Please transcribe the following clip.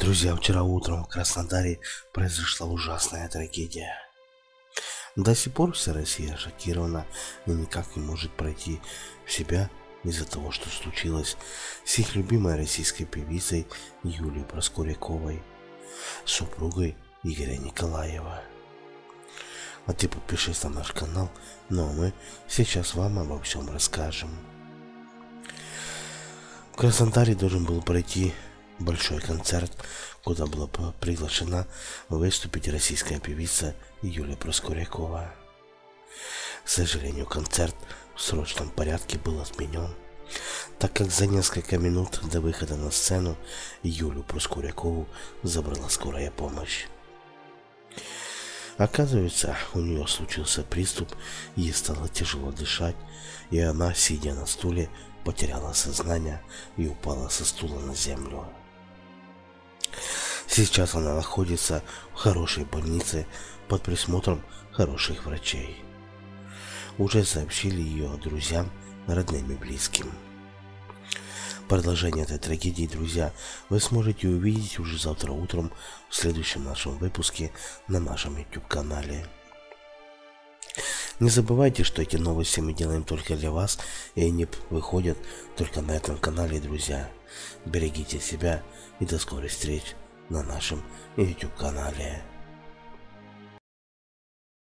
Друзья, вчера утром в Краснодаре произошла ужасная трагедия. До сих пор вся Россия шокирована и никак не может пройти в себя из-за того, что случилось с их любимой российской певицей Юлией Проскуряковой, супругой Игоря Николаева. А ты подпишись на наш канал, ну а мы сейчас вам обо всем расскажем. В Краснодаре должен был пройти большой концерт, куда была приглашена выступить российская певица Юлия Проскурякова. К сожалению, концерт в срочном порядке был отменен, так как за несколько минут до выхода на сцену Юлю Проскурякову забрала скорая помощь. Оказывается, у нее случился приступ, ей стало тяжело дышать, и она, сидя на стуле, потеряла сознание и упала со стула на землю. Сейчас она находится в хорошей больнице под присмотром хороших врачей. Уже сообщили ее друзьям, родным и близким. Продолжение этой трагедии, друзья, вы сможете увидеть уже завтра утром в следующем нашем выпуске на нашем YouTube-канале. Не забывайте, что эти новости мы делаем только для вас, и они выходят только на этом канале, друзья. Берегите себя и до скорых встреч на нашем YouTube-канале.